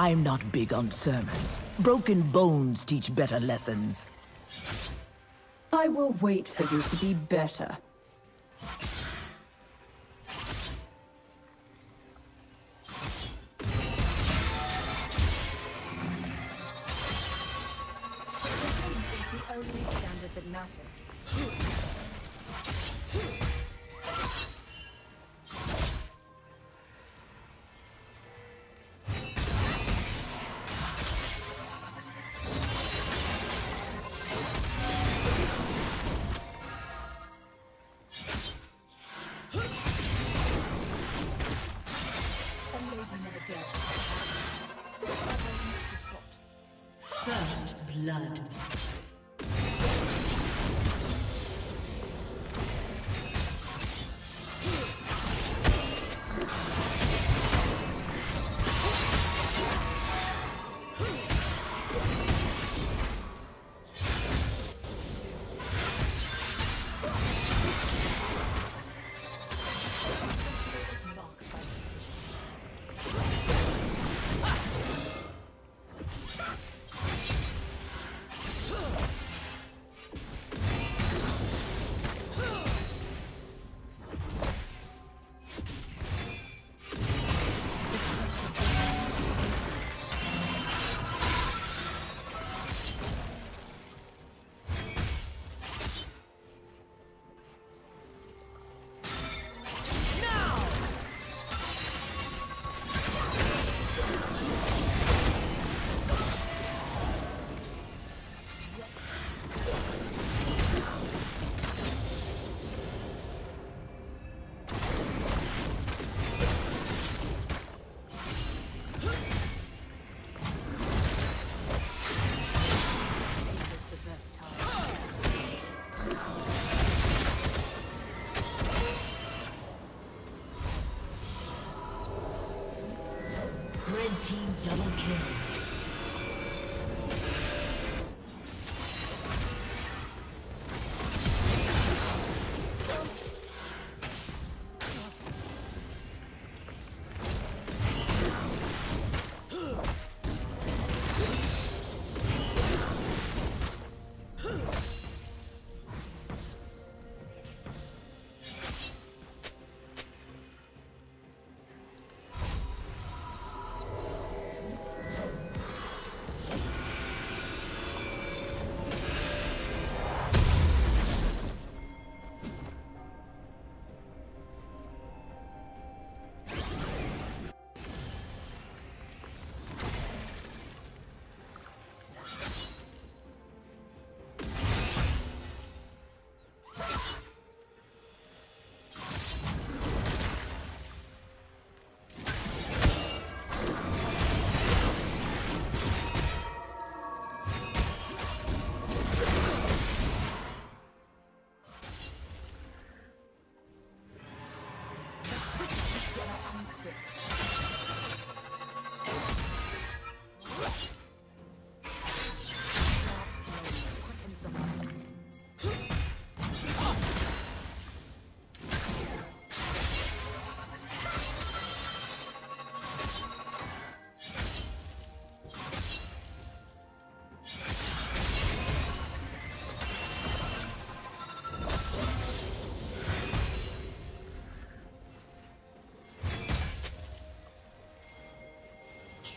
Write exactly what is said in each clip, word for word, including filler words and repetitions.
I'm not big on sermons. Broken bones teach better lessons. I will wait for you to be better. First blood.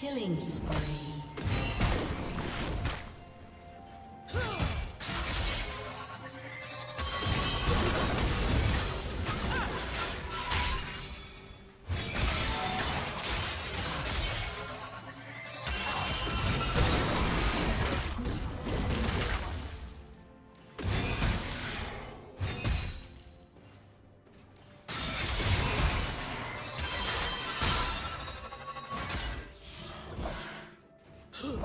Killing spree. Who?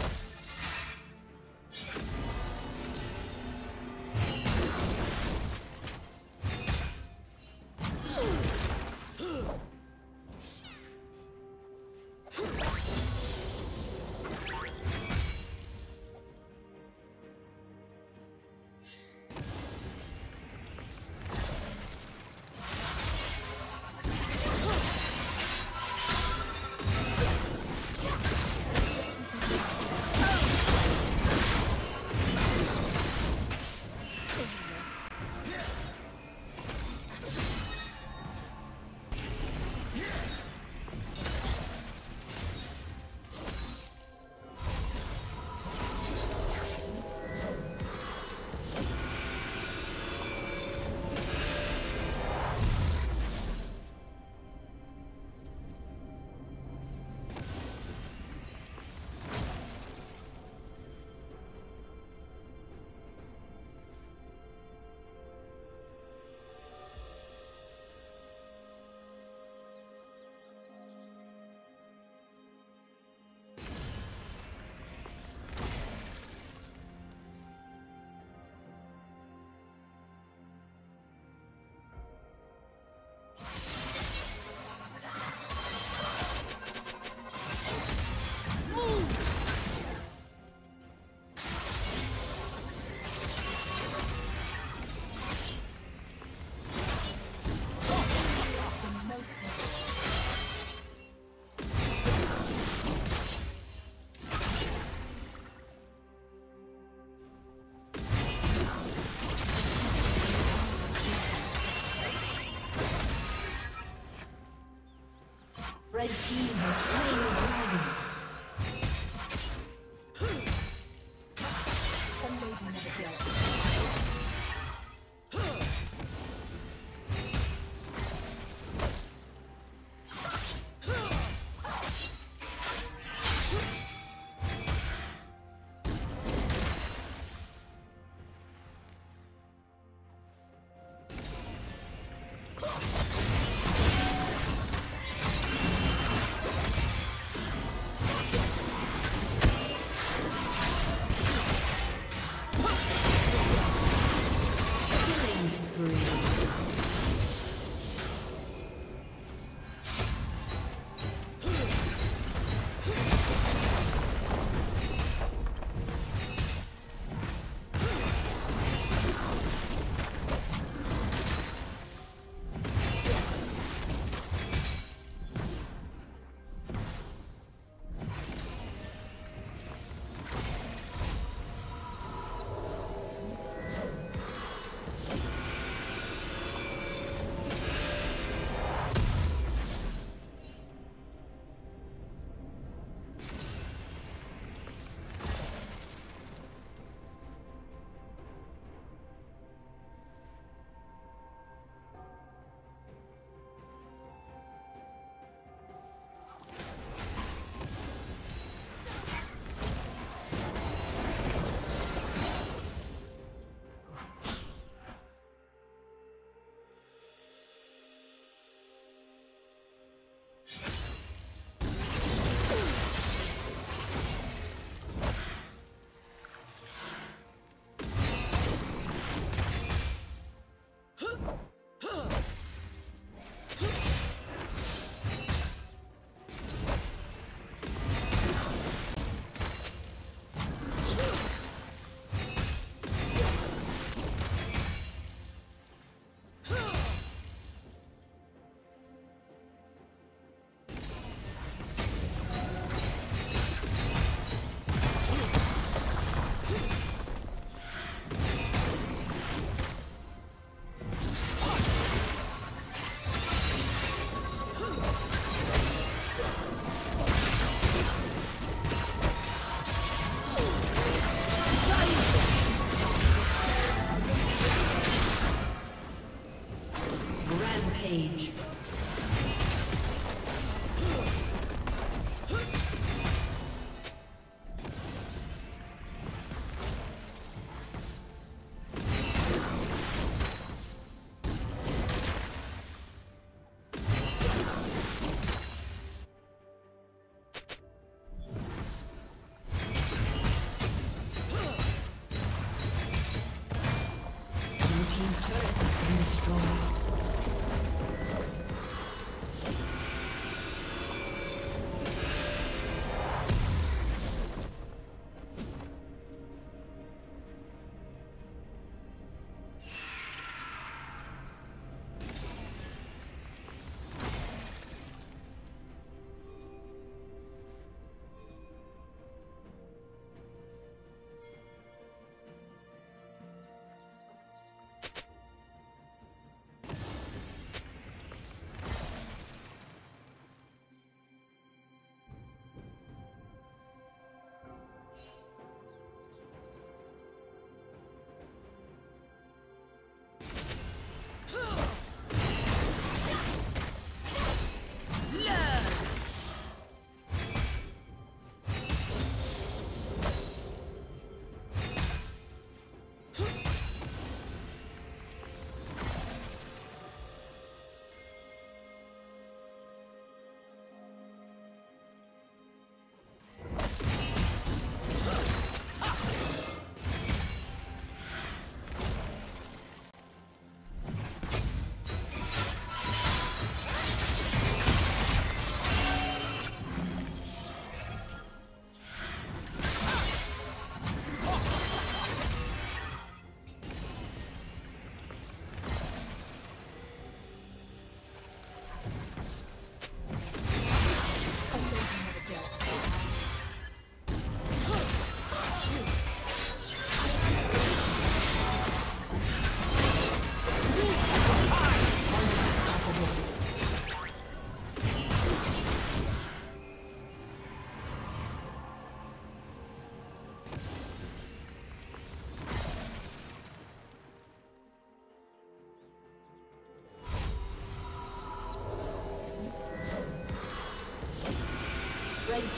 Red team has slain the dragon.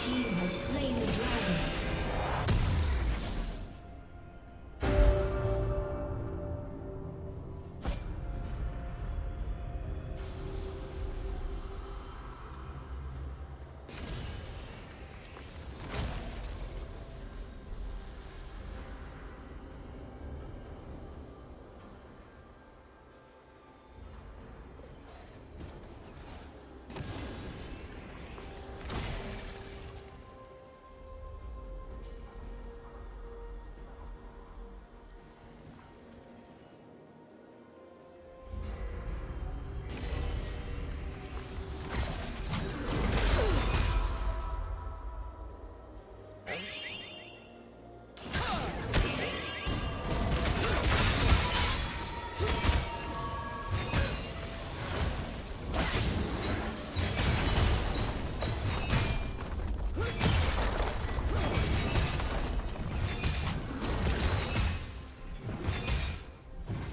team has slain the dragon.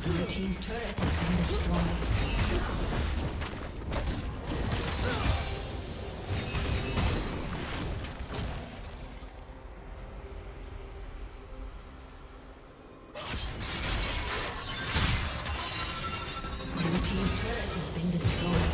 Blue team's turret has been destroyed. Now! Blue team's turret has been destroyed.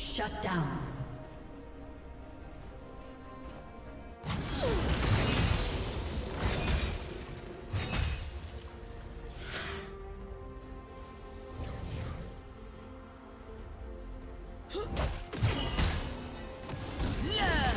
Shut down. No!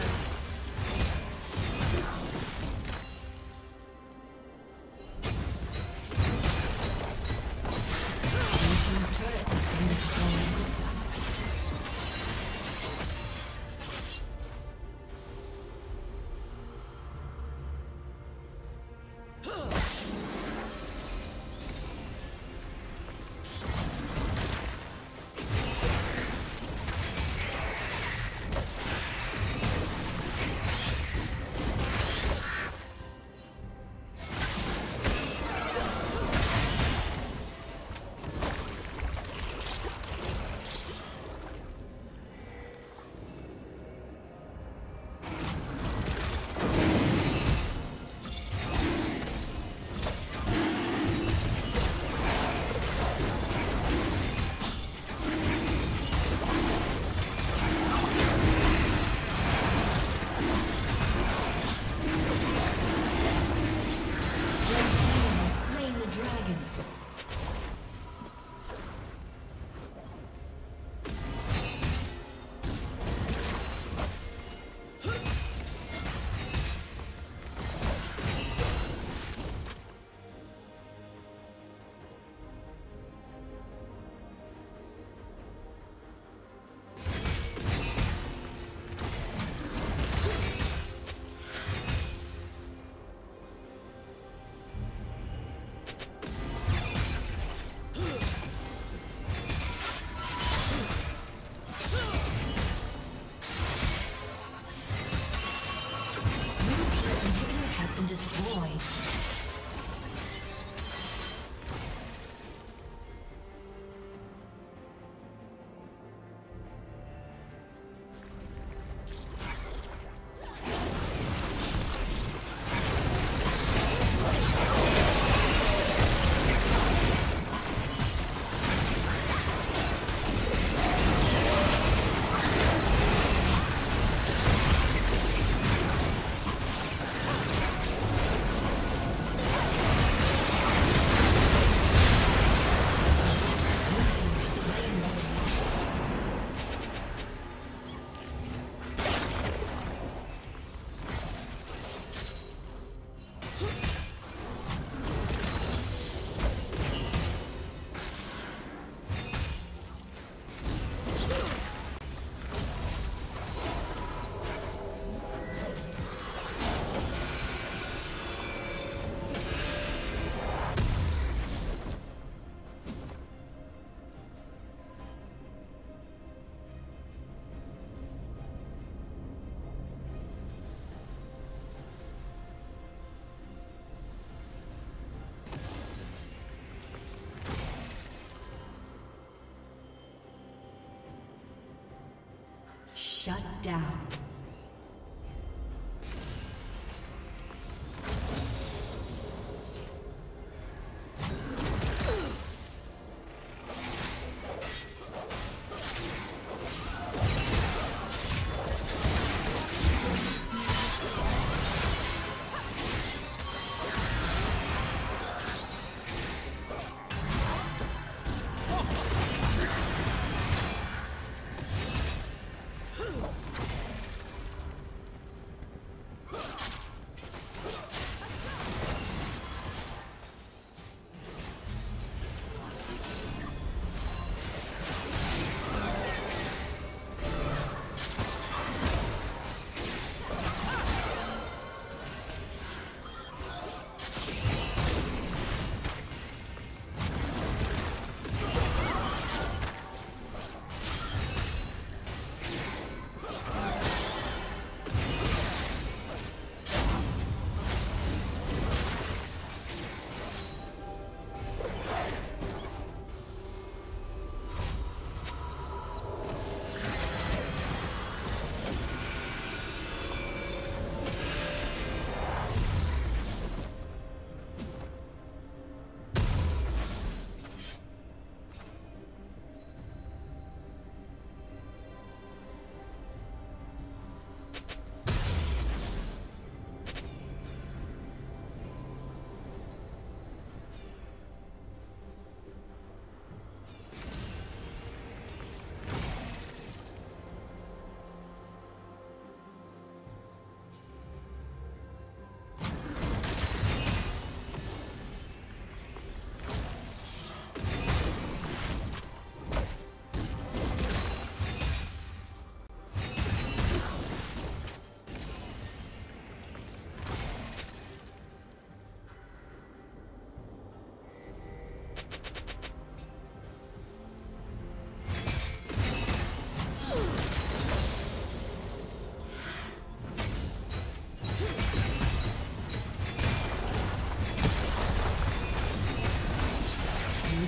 Shut down.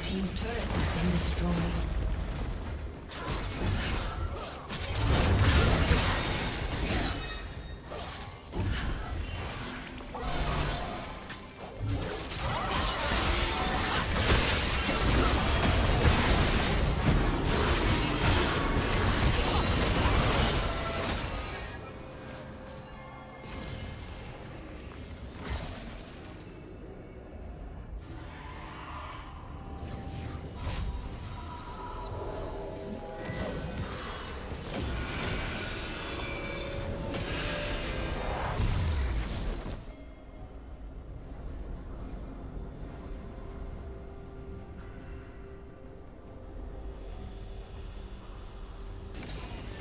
Team's turret has been destroyed.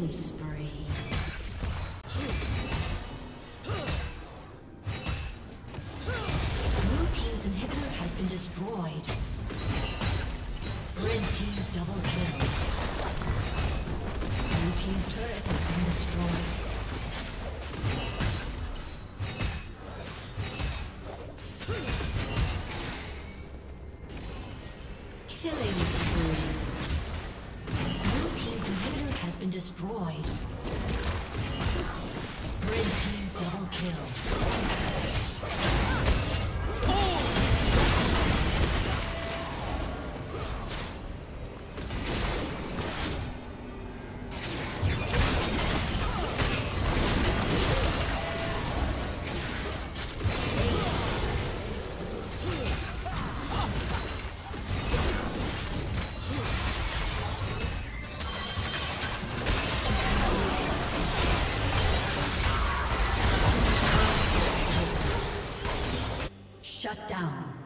killing spree. Blue team's inhibitor has been destroyed. Red team double kill. Blue team's turret has been destroyed. Destroyed. Red team double kill. Shut down.